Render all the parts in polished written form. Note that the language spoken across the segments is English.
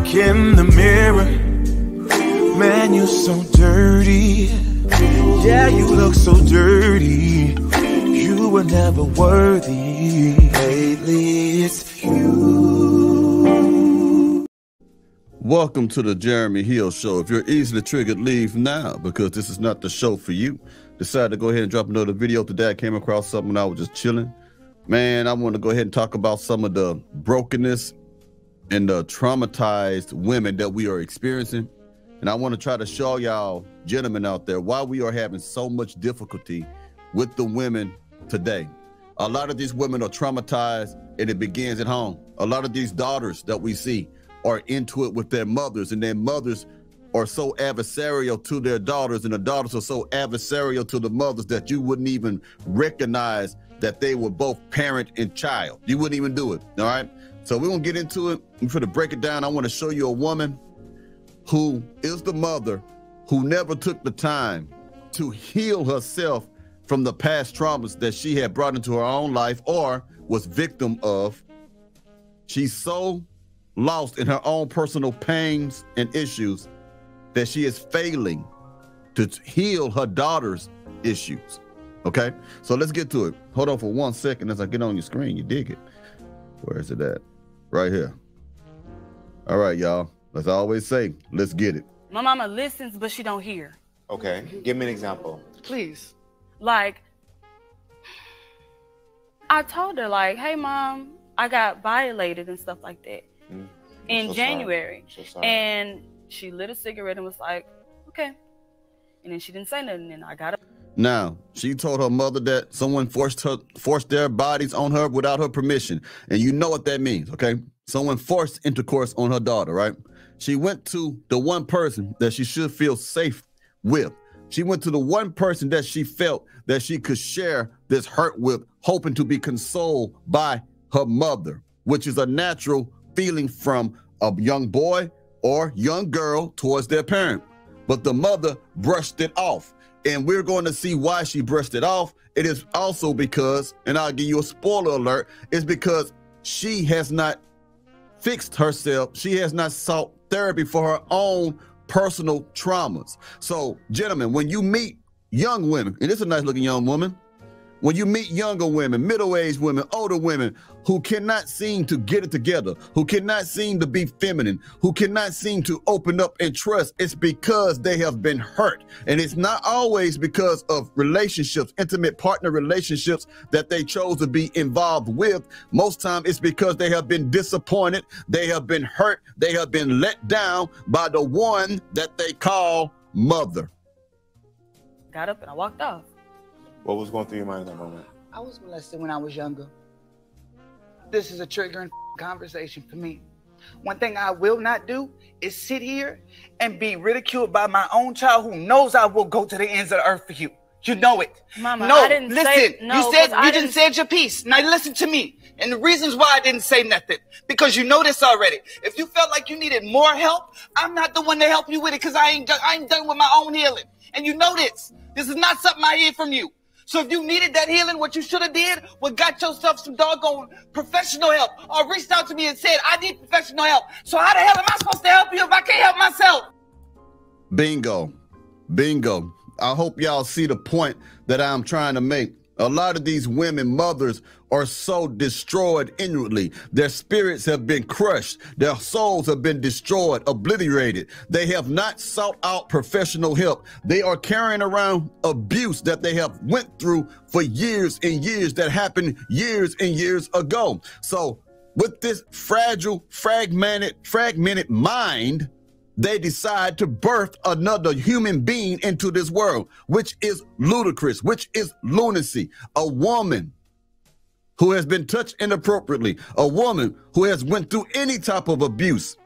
look in the mirror, man, you're so dirty. Yeah, you look so dirty. You were never worthy. Lately, it's you. Welcome to the Jeremy Hill Show. If you're easily triggered, leave now, because this is not the show for you. Decided to go ahead and drop another video today. I came across something when I was just chilling. Man, I want to go ahead and talk about some of the brokenness and the traumatized women that we are experiencing. And I want to try to show y'all gentlemen out there why we are having so much difficulty with the women today. A lot of these women are traumatized, and it begins at home. A lot of these daughters that we see are into it with their mothers, and their mothers are so adversarial to their daughters, and the daughters are so adversarial to the mothers that you wouldn't even recognize that they were both parent and child. You wouldn't even do it, all right? So we're gonna get into it. I'm gonna break it down. I wanna show you a woman who is the mother who never took the time to heal herself from the past traumas that she had brought into her own life or was victim of. She's so lost in her own personal pains and issues that she is failing to heal her daughter's issues, okay? So let's get to it. Hold on for 1 second as I get on your screen, you dig it. Where is it at? Right here. All right, y'all. Let's always say, let's get it. My mama listens, but she don't hear. Okay, give me an example. Please. Like, I told her, like, hey, Mom, I got violated and stuff like that in January. So sorry. And she lit a cigarette and was like, okay. And then she didn't say nothing, and I got up. Now, she told her mother that someone forced their bodies on her without her permission. And you know what that means, okay? Someone forced intercourse on her daughter, right? She went to the one person that she should feel safe with. She went to the one person that she felt that she could share this hurt with, hoping to be consoled by her mother, which is a natural feeling from a young boy or young girl towards their parent. But the mother brushed it off. And we're going to see why she brushed it off. It is also because, and I'll give you a spoiler alert, it's because she has not fixed herself. She has not sought therapy for her own personal traumas. So, gentlemen, when you meet young women, and it's a nice looking young woman, when you meet younger women, middle-aged women, older women who cannot seem to get it together, who cannot seem to be feminine, who cannot seem to open up and trust, it's because they have been hurt. And it's not always because of relationships, intimate partner relationships that they chose to be involved with. Most times it's because they have been disappointed, they have been hurt, they have been let down by the one that they call mother. Got up and I walked off. What was going through your mind at that moment? I was molested when I was younger. This is a triggering conversation for me. One thing I will not do is sit here and be ridiculed by my own child who knows I will go to the ends of the earth for you. You know it. Mama, no, I didn't listen. Say, no, you didn't say your piece. Now listen to me. And the reasons why I didn't say nothing, because you know this already. If you felt like you needed more help, I'm not the one to help you with it, because I ain't done with my own healing. And you know this. This is not something I hear from you. So if you needed that healing, what you should have did was got yourself some doggone professional help, or reached out to me and said, I need professional help. So how the hell am I supposed to help you if I can't help myself? Bingo. Bingo. I hope y'all see the point that I'm trying to make. A lot of these women, mothers, are so destroyed inwardly. Their spirits have been crushed. Their souls have been destroyed, obliterated. They have not sought out professional help. They are carrying around abuse that they have went through for years and years, that happened years and years ago. So with this fragile, fragmented mind, they decide to birth another human being into this world, which is ludicrous, which is lunacy. A woman who has been touched inappropriately, a woman who has went through any type of abuse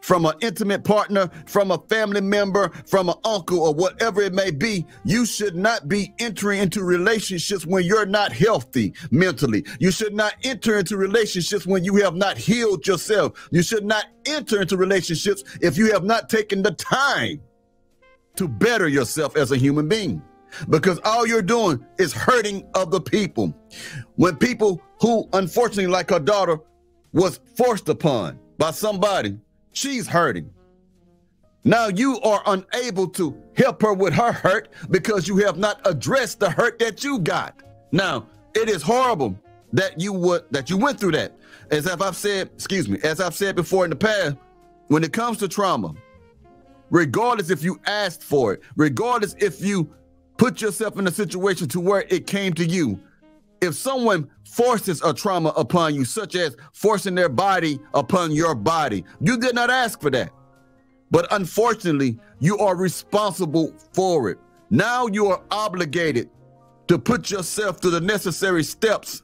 from an intimate partner, from a family member, from an uncle, or whatever it may be, you should not be entering into relationships when you're not healthy mentally. You should not enter into relationships when you have not healed yourself. You should not enter into relationships if you have not taken the time to better yourself as a human being, because all you're doing is hurting other people. When people who, unfortunately, like her daughter, was forced upon by somebody She's hurting. Now you are unable to help her with her hurt because you have not addressed the hurt that you got. Now, it is horrible that you went through that. As I've said before in the past, when it comes to trauma, regardless if you asked for it, regardless if you put yourself in a situation to where it came to you, if someone forces a trauma upon you, such as forcing their body upon your body, you did not ask for that. But unfortunately, you are responsible for it. Now you are obligated to put yourself through the necessary steps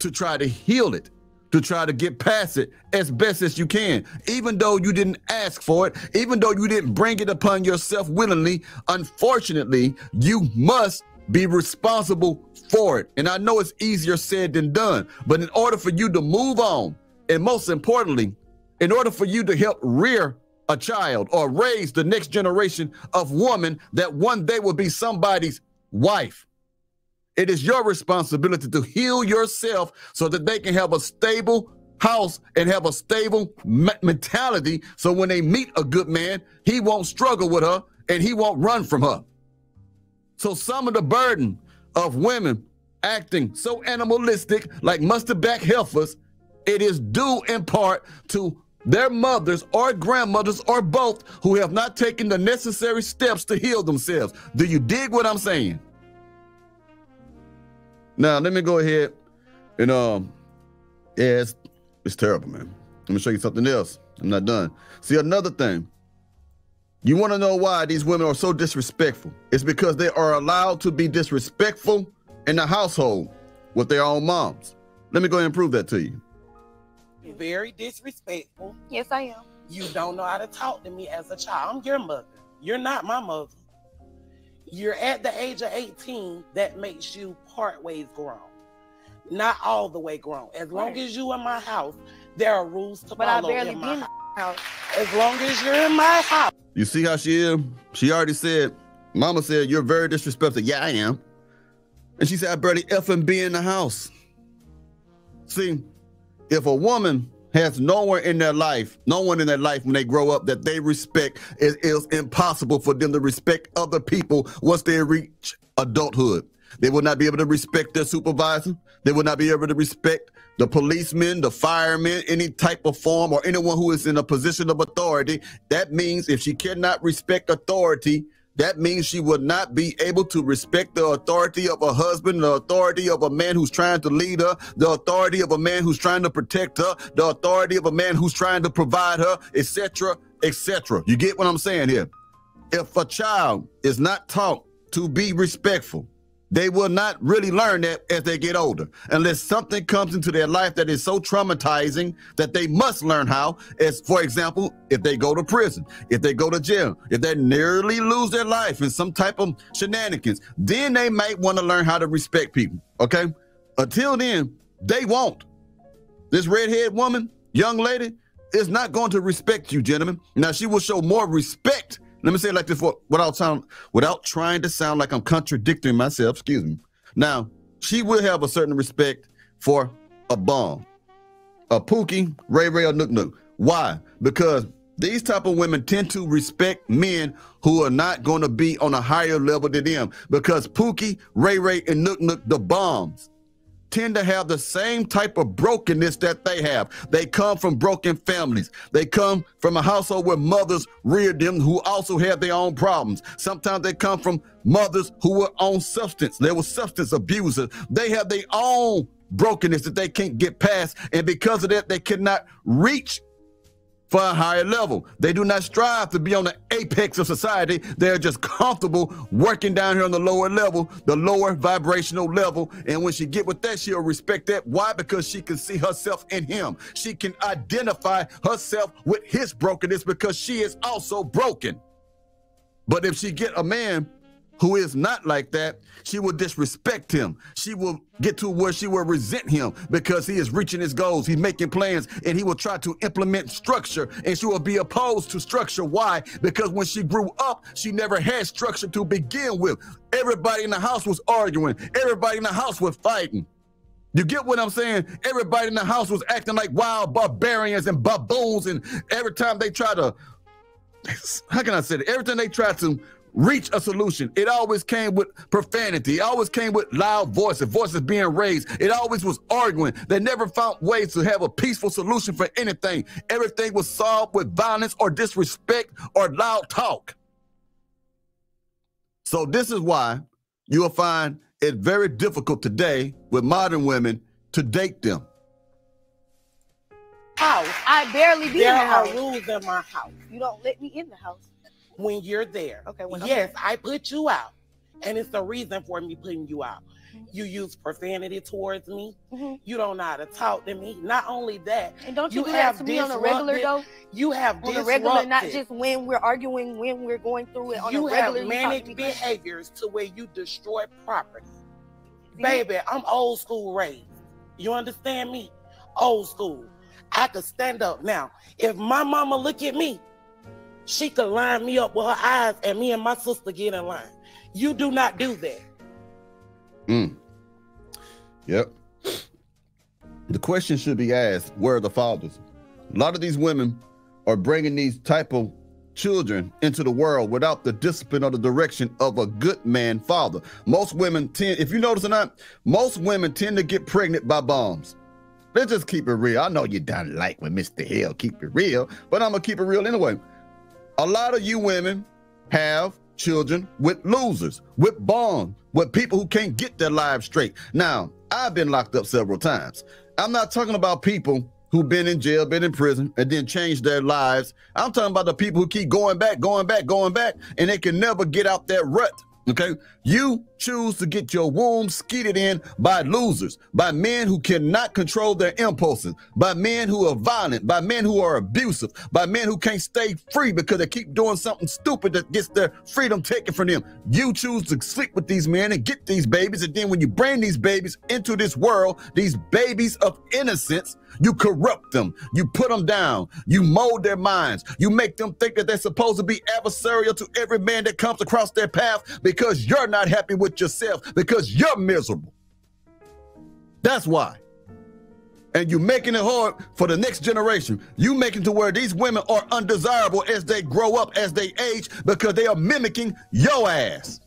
to try to heal it, to try to get past it as best as you can. Even though you didn't ask for it, even though you didn't bring it upon yourself willingly, unfortunately, you must be responsible for it. And I know it's easier said than done, but in order for you to move on, and most importantly, in order for you to help rear a child or raise the next generation of woman that one day will be somebody's wife, it is your responsibility to heal yourself so that they can have a stable house and have a stable mentality, so when they meet a good man, he won't struggle with her and he won't run from her. So some of the burden of women acting so animalistic like mustard-back heifers, it is due in part to their mothers or grandmothers or both who have not taken the necessary steps to heal themselves. Do you dig what I'm saying? Now, let me go ahead and, yeah, it's terrible, man. Let me show you something else. I'm not done. See, another thing. You want to know why these women are so disrespectful? It's because they are allowed to be disrespectful in the household with their own moms. Let me go ahead and prove that to you. You're very disrespectful. Yes, I am. You don't know how to talk to me as a child. I'm your mother. You're not my mother. You're at the age of 18, that makes you part ways grown. Not all the way grown. As long as you in my house, there are rules to follow in my house. As long as you're in my house. You see how she is? She already said, mama said, you're very disrespectful. Yeah, I am. And she said, I barely effing be in the house. See, if a woman has no one in their life, no one in their life when they grow up that they respect, it is impossible for them to respect other people once they reach adulthood. They will not be able to respect their supervisor. They will not be able to respect the policemen, the firemen, any type of form, or anyone who is in a position of authority. That means if she cannot respect authority, that means she will not be able to respect the authority of a husband, the authority of a man who's trying to lead her, the authority of a man who's trying to protect her, the authority of a man who's trying to provide her, etc., etc. You get what I'm saying here? If a child is not taught to be respectful, they will not really learn that as they get older, unless something comes into their life that is so traumatizing that they must learn how. As for example, if they go to prison, if they go to jail, if they nearly lose their life in some type of shenanigans, then they might want to learn how to respect people, okay? Until then, they won't. This redhead woman, young lady, is not going to respect you, gentlemen. Now, she will show more respect. Let me say it like this, without trying to sound like I'm contradicting myself, excuse me. Now, she will have a certain respect for a Bomb, a Pookie, Ray Ray, or Nook Nook. Why? Because these type of women tend to respect men who are not going to be on a higher level than them. Because Pookie, Ray Ray, and Nook Nook, the Bombs, tend to have the same type of brokenness that they have. They come from broken families. They come from a household where mothers reared them who also had their own problems. Sometimes they come from mothers who were on substance. They were substance abusers. They have their own brokenness that they can't get past. And because of that, they cannot reach for a higher level. They do not strive to be on the apex of society. They're just comfortable working down here on the lower level, the lower vibrational level. And when she get with that, she'll respect that. Why? Because she can see herself in him. She can identify herself with his brokenness because she is also broken. But if she get a man who is not like that, she will disrespect him. She will get to where she will resent him because he is reaching his goals. He's making plans and he will try to implement structure, and she will be opposed to structure. Why? Because when she grew up, she never had structure to begin with. Everybody in the house was arguing. Everybody in the house was fighting. You get what I'm saying? Everybody in the house was acting like wild barbarians and baboons, and every time they try to, how can I say that? Every time they try to reach a solution, it always came with profanity. It always came with loud voices, voices being raised. It always was arguing. They never found ways to have a peaceful solution for anything. Everything was solved with violence or disrespect or loud talk. So this is why you will find it very difficult today with modern women to date them. House. I barely be in the house. There are rules in my house. You don't let me in the house. When you're there. Okay. Yes, I put you out. And it's the reason for me putting you out. You use profanity towards me. You don't know how to talk to me. Not only that. And don't you, do that to me on a regular though? You have on a regular, not just when we're arguing, when we're going through it. On you a regular, have manic behaviors to where you destroy property. Baby, I'm old school raised. You understand me? Old school. I could stand up. Now, if my mama look at me, she could line me up with her eyes and me and my sister get in line. You do not do that. Yep. The question should be asked, where are the fathers? A lot of these women are bringing these type of children into the world without the discipline or the direction of a good man father. Most women tend, if you notice or not, most women tend to get pregnant by bombs. Let's just keep it real. I know you don't like when Mr. Hill keep it real, but I'm going to keep it real anyway. A lot of you women have children with losers, with bombs, with people who can't get their lives straight. Now, I've been locked up several times. I'm not talking about people who've been in jail, been in prison, and then changed their lives. I'm talking about the people who keep going back, and they can never get out that rut. Okay? You choose to get your womb skeeted in by losers, by men who cannot control their impulses, by men who are violent, by men who are abusive, by men who can't stay free because they keep doing something stupid that gets their freedom taken from them. You choose to sleep with these men and get these babies, and then when you bring these babies into this world, these babies of innocence, you corrupt them, you put them down, you mold their minds, you make them think that they're supposed to be adversarial to every man that comes across their path because you're not happy with yourself, because you're miserable. That's why. And you're making it hard for the next generation. You making to where these women are undesirable as they grow up, as they age, because they are mimicking your ass.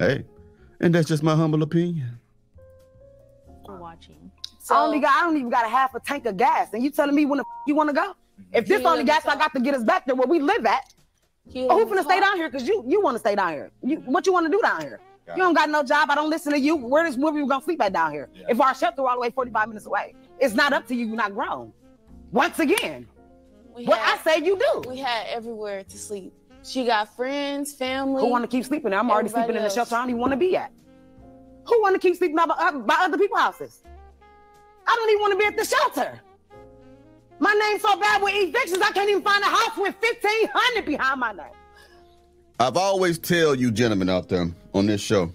Hey, and that's just my humble opinion. We're watching. So I don't even got a half a tank of gas, and you telling me when the you want to go? If this only gas I got to get us back there where we live at. Oh, who finna stay down here? Because you want to stay down here. What you want to do down here? You don't got no job. I don't listen to you. Where we gonna sleep at down here? If our shelter all the way 45 minutes away, it's not up to you. You're not grown. Once again, what I say you do. We had everywhere to sleep. She got friends, family. Who want to keep sleeping there? I'm already sleeping in the shelter I don't even want to be at. Who want to keep sleeping by other people's houses? I don't even want to be at the shelter. My name's so bad with evictions, I can't even find a house with 1,500 behind my name. I've always tell you gentlemen out there on this show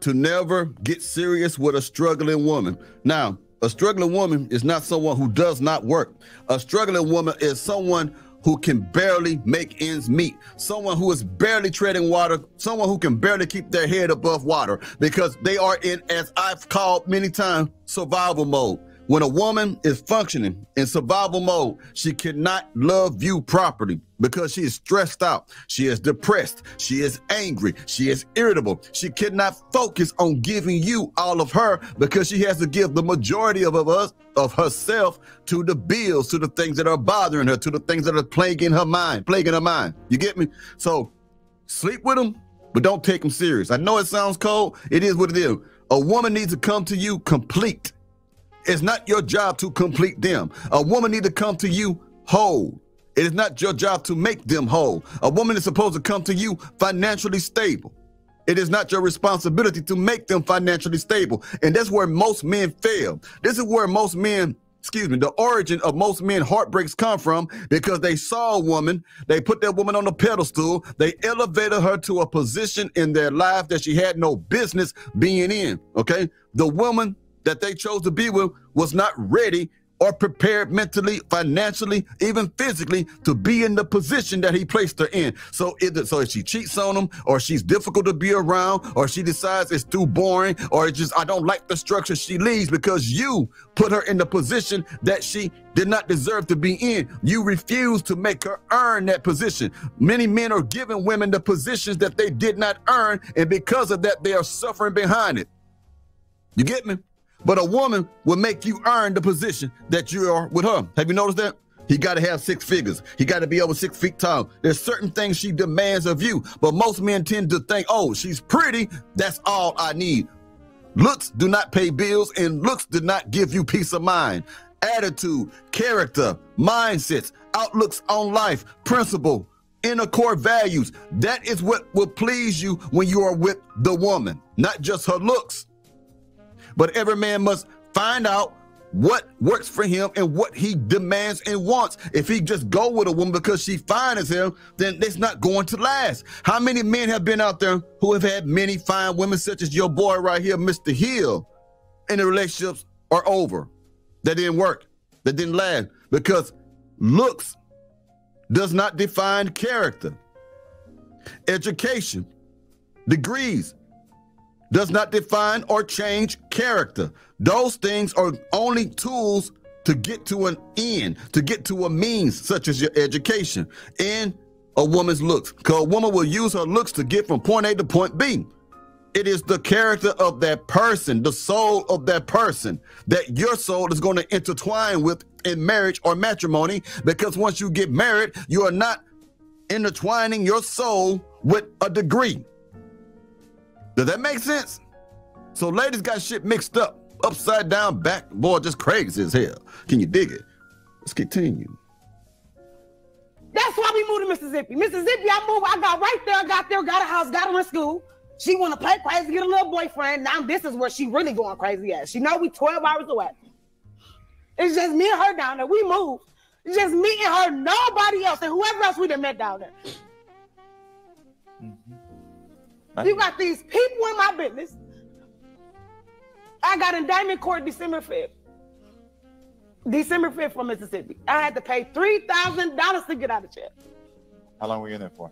to never get serious with a struggling woman. Now, a struggling woman is not someone who does not work. A struggling woman is someone who can barely make ends meet, someone who is barely treading water, someone who can barely keep their head above water because they are in, as I've called many times, survival mode. When a woman is functioning in survival mode, she cannot love you properly because she is stressed out. She is depressed. She is angry. She is irritable. She cannot focus on giving you all of her because she has to give the majority of herself to the bills, to the things that are bothering her, to the things that are plaguing her mind. You get me? So sleep with them, but don't take them serious. I know it sounds cold. It is what it is. A woman needs to come to you complete. It's not your job to complete them. A woman needs to come to you whole. It is not your job to make them whole. A woman is supposed to come to you financially stable. It is not your responsibility to make them financially stable. And that's where most men fail. This is where most men, the origin of most men heartbreaks come from, because they saw a woman, they put that woman on a pedestal, they elevated her to a position in their life that she had no business being in, okay? The woman that they chose to be with was not ready or prepared mentally, financially, even physically to be in the position that he placed her in. So either if she cheats on him, or she's difficult to be around, or she decides it's too boring, or it's just I don't like the structure, she leaves because you put her in the position that she did not deserve to be in. You refuse to make her earn that position. Many men are giving women the positions that they did not earn, and because of that, they are suffering behind it. You get me? But a woman will make you earn the position that you are with her. Have you noticed that? He got to have six figures. He got to be over 6 feet tall. There's certain things she demands of you. But most men tend to think, oh, she's pretty. That's all I need. Looks do not pay bills, and looks do not give you peace of mind. Attitude, character, mindsets, outlooks on life, principle, inner core values. That is what will please you when you are with the woman, not just her looks. But every man must find out what works for him and what he demands and wants. If he just go with a woman because she fine as him, then it's not going to last. How many men have been out there who have had many fine women, such as your boy right here, Mr. Hill, and the relationships are over? That didn't work. That didn't last, because looks does not define character. Education, degrees, does not define or change character. Those things are only tools to get to an end, to get to a means, such as your education and a woman's looks. Because a woman will use her looks to get from point A to point B. It is the character of that person, the soul of that person, that your soul is going to intertwine with in marriage or matrimony. Because once you get married, you are not intertwining your soul with a degree. Does that make sense? So ladies got shit mixed up, upside down, back, boy, just crazy as hell. Can you dig it? Let's continue. That's why we moved to Mississippi. Mississippi, I moved, I got right there, got a house, got her in school. She wanna play crazy, get a little boyfriend. Now this is where she really going crazy at. She know we 12 hours away. It's just me and her down there, we moved. It's just me and her, nobody else, and whoever else we done met down there. You got these people in my business. I got indictment court December 5th. December 5th from Mississippi. I had to pay $3,000 to get out of jail. How long were you in there for?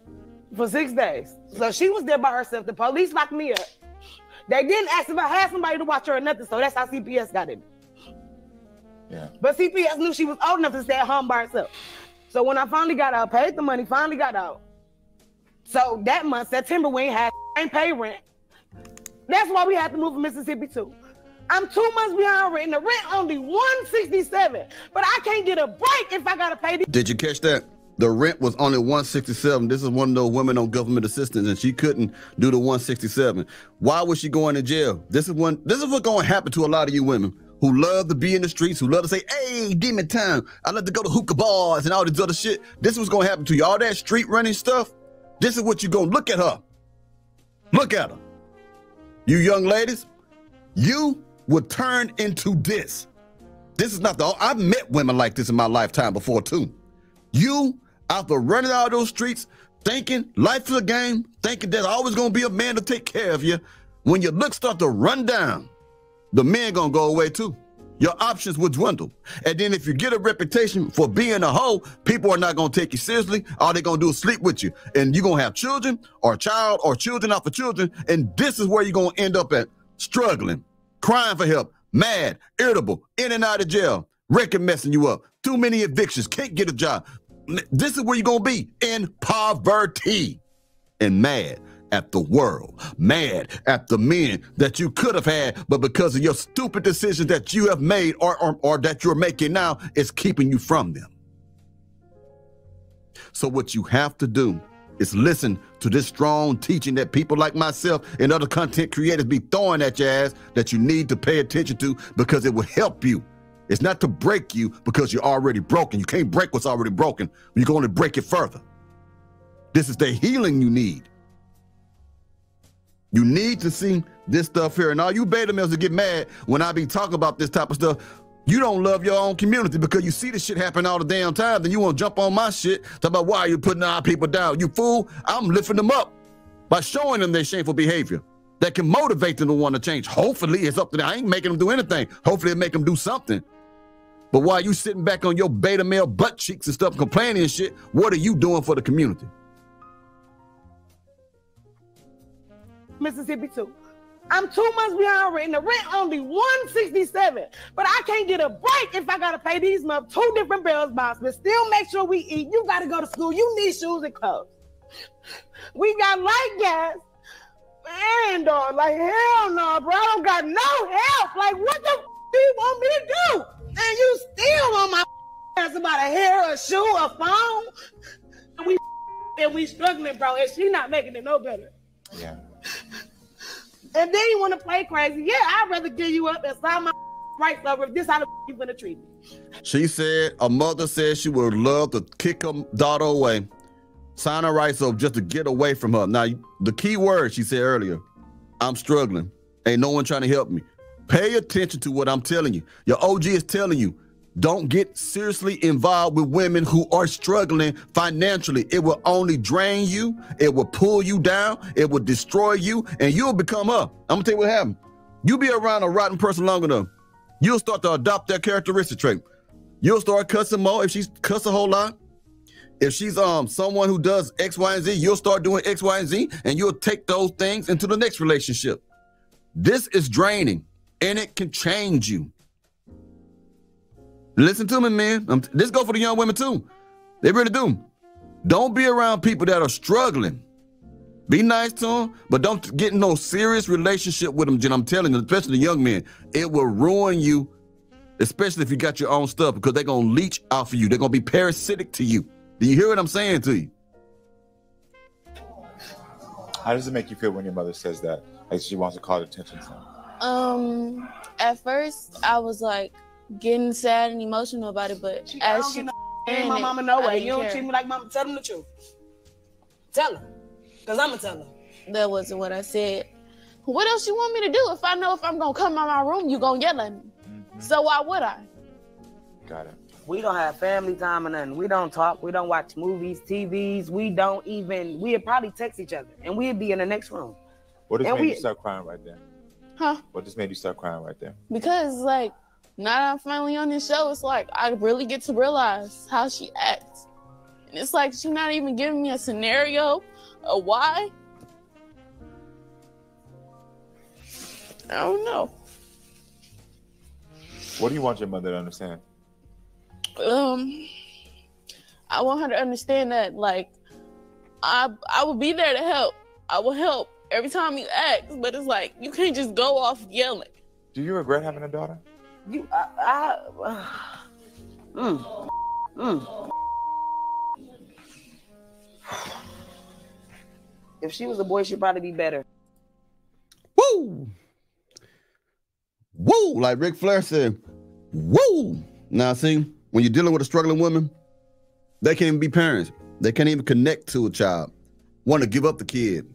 For 6 days. So she was there by herself. The police locked me up. They didn't ask if I had somebody to watch her or nothing, so that's how CPS got in. Yeah. But CPS knew she was old enough to stay at home by herself. So when I finally got out, paid the money, finally got out. So that month, September, we ain't pay rent. That's why we had to move to Mississippi too. I'm 2 months behind rent, and the rent only $167, but I can't get a break if I gotta pay. Did you catch that? The rent was only $167. This is one of those women on government assistance, and she couldn't do the $167. Why was she going to jail? This is what's going to happen to a lot of you women who love to be in the streets, who love to say, hey, demon time, I love to go to hookah bars and all this other shit. This is what's going to happen to you. All that street running stuff, this is what you're going to look at her. Look at her. You young ladies, you will turn into this. This is not the, I've met women like this in my lifetime before too. You, after running out of those streets, thinking life is a game, thinking there's always going to be a man to take care of you. When your looks start to run down, the men going to go away too. Your options will dwindle. And then if you get a reputation for being a hoe, people are not going to take you seriously. All they're going to do is sleep with you. And you're going to have children or a child or children after children. And this is where you're going to end up at, struggling, crying for help, mad, irritable, in and out of jail, record messing you up, too many evictions, can't get a job. This is where you're going to be, in poverty and mad at the world, mad at the men that you could have had, but because of your stupid decisions that you have made or that you're making now, it's keeping you from them. So what you have to do is listen to this strong teaching that people like myself and other content creators be throwing at your ass, that you need to pay attention to, because it will help you. It's not to break you, because you're already broken. You can't break what's already broken. You're going to break it further. This is the healing you need. You need to see this stuff here. And all you beta males that get mad when I be talking about this type of stuff, you don't love your own community, because you see this shit happen all the damn time. Then you want to jump on my shit, talk about why you're putting our people down. You fool, I'm lifting them up by showing them their shameful behavior that can motivate them to want to change. Hopefully it's up to them. I ain't making them do anything. Hopefully it make them do something. But while you sitting back on your beta male butt cheeks and stuff complaining and shit, what are you doing for the community? Mississippi too. I'm 2 months behind rent, and the rent only $167. But I can't get a break if I gotta pay these months 2 different bills, boss. But still make sure we eat. You gotta go to school. You need shoes and clothes. We got light gas and dog. Like hell no, bro. I don't got no help. Like what the do you want me to do? And you still on my ass about a hair, a shoe, a phone. We struggling, bro. And she not making it no better. Yeah. And then you want to play crazy. Yeah, I'd rather give you up and sign my rights over if this how the you going to treat me. She said, a mother said she would love to kick her daughter away, sign her rights over just to get away from her. Now, the key word she said earlier, I'm struggling. Ain't no one trying to help me. Pay attention to what I'm telling you. Your OG is telling you, don't get seriously involved with women who are struggling financially. It will only drain you. It will pull you down. It will destroy you, and you'll become her. I'm gonna tell you what happened. You be around a rotten person long enough, you'll start to adopt that characteristic trait. You'll start cussing more if she cuss a whole lot. If she's someone who does X, Y, and Z, you'll start doing X, Y, and Z, and you'll take those things into the next relationship. This is draining, and it can change you. Listen to me, man. This go for the young women too. They really do. Don't be around people that are struggling. Be nice to them, but don't get in no serious relationship with them. I'm telling you, especially the young men, it will ruin you, especially if you got your own stuff, because they're going to leech off of you. They're going to be parasitic to you. Do you hear what I'm saying to you? How does it make you feel when your mother says that? Like she wants to call attention to him? At first, I was like, getting sad and emotional about it, but as she ain't my mama no way. You don't treat me like mama. Tell them the truth. Tell her, cause I'ma tell her. That wasn't what I said. What else you want me to do? If I know if I'm gonna come in my room, you gonna yell at me. Mm-hmm. So why would I? Got it. We don't have family time or nothing. We don't talk. We don't watch movies, TVs. We don't even. We'd probably text each other, and we'd be in the next room. What just made you start crying right there? Huh? What just made you start crying right there? Because like. Now that I'm finally on this show, it's like I really get to realize how she acts. And it's like she's not even giving me a scenario, a why. I don't know. What do you want your mother to understand? I want her to understand that, like, I will be there to help. I will help every time you ask, but it's like you can't just go off yelling. Do you regret having a daughter? If she was a boy, she'd probably be better. Woo! Woo! Like Ric Flair said, woo! Now see, when you're dealing with a struggling woman, they can't even be parents. They can't even connect to a child. Want to give up the kid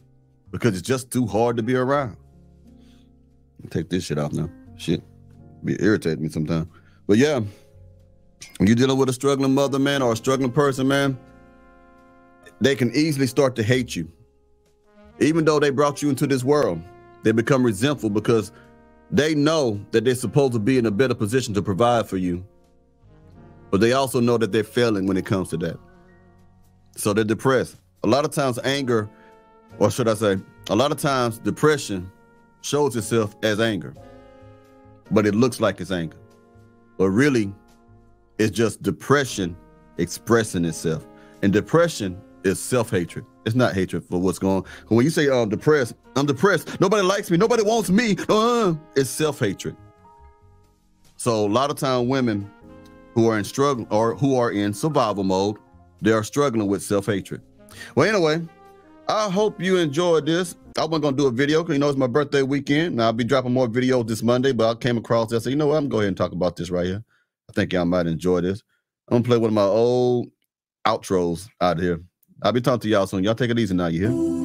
because it's just too hard to be around. I'll take this shit off now. Shit. Be irritating me sometimes. But yeah, when you're dealing with a struggling mother, man, or a struggling person, man, they can easily start to hate you. Even though they brought you into this world, they become resentful because they know that they're supposed to be in a better position to provide for you. But they also know that they're failing when it comes to that. So they're depressed. A lot of times anger, or should I say, a lot of times depression shows itself as anger. But it looks like it's anger. But really, it's just depression expressing itself. And depression is self-hatred. It's not hatred for what's going on. When you say, oh, I'm depressed, nobody likes me, nobody wants me, it's self-hatred. So a lot of time women who are in struggle or who are in survival mode, they are struggling with self-hatred. Well, anyway, I hope you enjoyed this. I wasn't going to do a video because, you know, it's my birthday weekend. Now, I'll be dropping more videos this Monday, but I came across that. I said, you know what? I'm going to go ahead and talk about this right here. I think y'all might enjoy this. I'm going to play one of my old outros out here. I'll be talking to y'all soon. Y'all take it easy now, you hear?